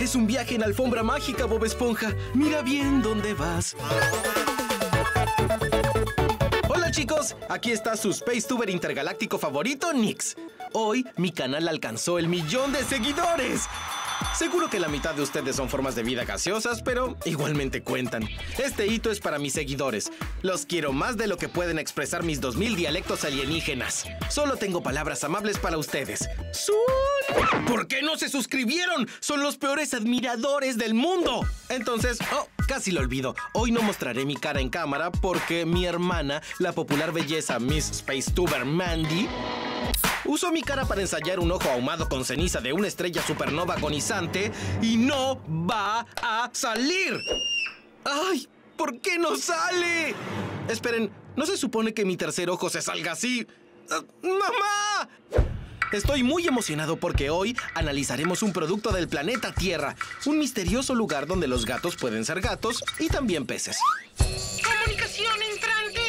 Es un viaje en alfombra mágica, Bob Esponja. Mira bien dónde vas. Hola chicos, aquí está su SpaceTuber intergaláctico favorito, Nix. Hoy, mi canal alcanzó el 1.000.000 de seguidores. Seguro que la mitad de ustedes son formas de vida gaseosas, pero igualmente cuentan. Este hito es para mis seguidores. Los quiero más de lo que pueden expresar mis 2.000 dialectos alienígenas. Solo tengo palabras amables para ustedes. ¿Por qué no se suscribieron? Son los peores admiradores del mundo. Entonces, casi lo olvido. Hoy no mostraré mi cara en cámara porque mi hermana, la popular belleza Miss SpaceTuber Mandy, usó mi cara para ensayar un ojo ahumado con ceniza de una estrella supernova agonizante y no va a salir. ¡Ay! ¿Por qué no sale? Esperen, ¿no se supone que mi tercer ojo se salga así? ¡Mamá! Estoy muy emocionado porque hoy analizaremos un producto del planeta Tierra, un misterioso lugar donde los gatos pueden ser gatos y también peces. ¡Comunicación entrante!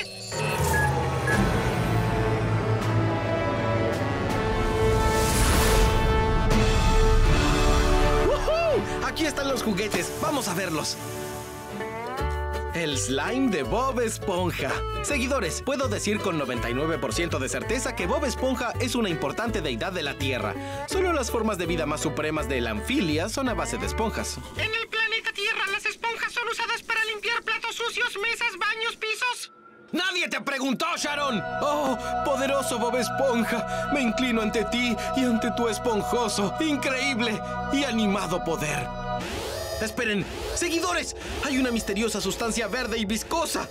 Aquí están los juguetes, vamos a verlos. El slime de Bob Esponja. Seguidores, puedo decir con 99% de certeza que Bob Esponja es una importante deidad de la Tierra. Solo las formas de vida más supremas de la anfilia son a base de esponjas. En el planeta Tierra, las esponjas son usadas para limpiar platos sucios, mesas, baños, pisos. ¡Nadie te preguntó, Sharon! ¡Oh, poderoso Bob Esponja! Me inclino ante ti y ante tu esponjoso, increíble y animado poder. Esperen, seguidores, hay una misteriosa sustancia verde y viscosa.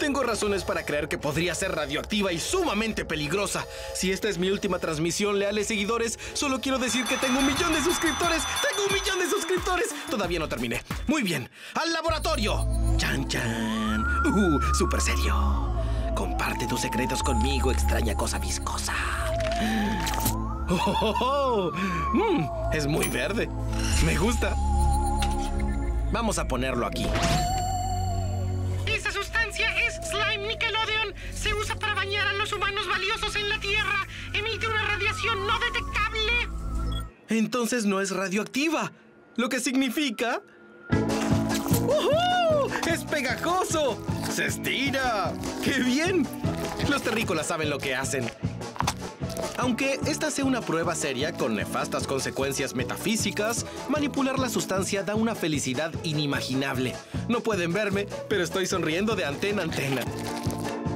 Tengo razones para creer que podría ser radioactiva y sumamente peligrosa. Si esta es mi última transmisión, leales seguidores, solo quiero decir que tengo 1.000.000 de suscriptores. ¡Tengo 1.000.000 de suscriptores! Todavía no terminé. Muy bien, ¡al laboratorio! ¡Chan, chan! ¡Súper serio! Comparte tus secretos conmigo, extraña cosa viscosa. Es muy verde. Me gusta. Vamos a ponerlo aquí. Esa sustancia es slime Nickelodeon. Se usa para bañar a los humanos valiosos en la Tierra. Emite una radiación no detectable. Entonces no es radioactiva. Lo que significa... ¡Es pegajoso! ¡Se estira! ¡Qué bien! Los terrícolas saben lo que hacen. Aunque esta sea una prueba seria con nefastas consecuencias metafísicas, manipular la sustancia da una felicidad inimaginable. No pueden verme, pero estoy sonriendo de antena a antena.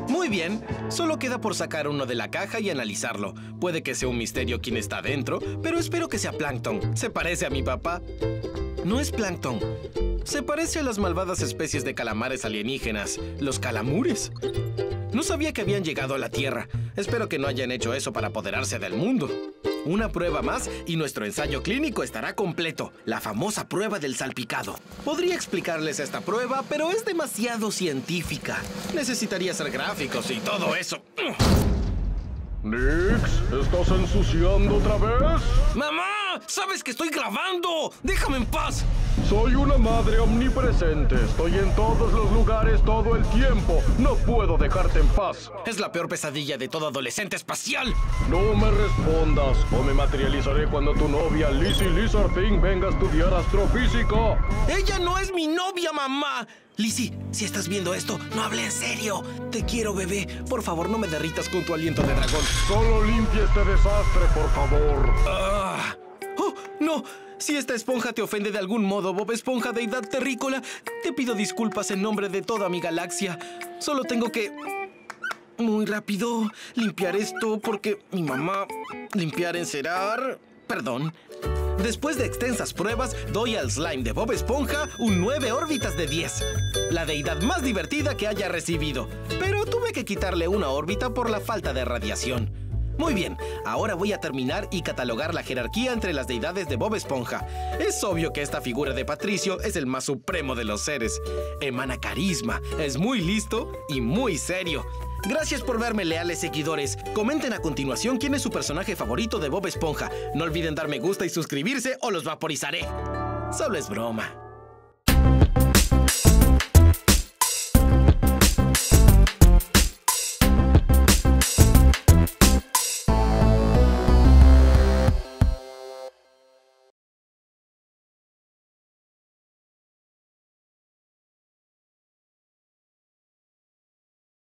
Muy bien, solo queda por sacar uno de la caja y analizarlo. Puede que sea un misterio quién está dentro, pero espero que sea Plankton. Se parece a mi papá. No es Plankton. Se parece a las malvadas especies de calamares alienígenas, los calamures. No sabía que habían llegado a la Tierra. Espero que no hayan hecho eso para apoderarse del mundo. Una prueba más y nuestro ensayo clínico estará completo. La famosa prueba del salpicado. Podría explicarles esta prueba, pero es demasiado científica. Necesitaría hacer gráficos y todo eso. Nix, ¿estás ensuciando otra vez? ¡Mamá! ¡Sabes que estoy grabando! ¡Déjame en paz! Soy una madre omnipresente. Estoy en todos los lugares todo el tiempo. No puedo dejarte en paz. Es la peor pesadilla de todo adolescente espacial. No me respondas o me materializaré cuando tu novia Lizzie Lizard Pink venga a estudiar astrofísica. ¡Ella no es mi novia, mamá! Lizzie, si estás viendo esto, no hable en serio. Te quiero, bebé. Por favor, no me derritas con tu aliento de dragón. Solo limpia este desastre, por favor. ¡Oh, no! Si esta esponja te ofende de algún modo, Bob Esponja, deidad terrícola, te pido disculpas en nombre de toda mi galaxia. Solo tengo que... muy rápido limpiar esto porque mi mamá... limpiar, encerar... perdón... Después de extensas pruebas, doy al slime de Bob Esponja un 9 órbitas de 10. La deidad más divertida que haya recibido. Pero tuve que quitarle una órbita por la falta de radiación. Muy bien, ahora voy a terminar y catalogar la jerarquía entre las deidades de Bob Esponja. Es obvio que esta figura de Patricio es el más supremo de los seres. Emana carisma, es muy listo y muy serio. Gracias por verme, leales seguidores. Comenten a continuación quién es su personaje favorito de Bob Esponja. No olviden dar me gusta y suscribirse o los vaporizaré. Solo es broma.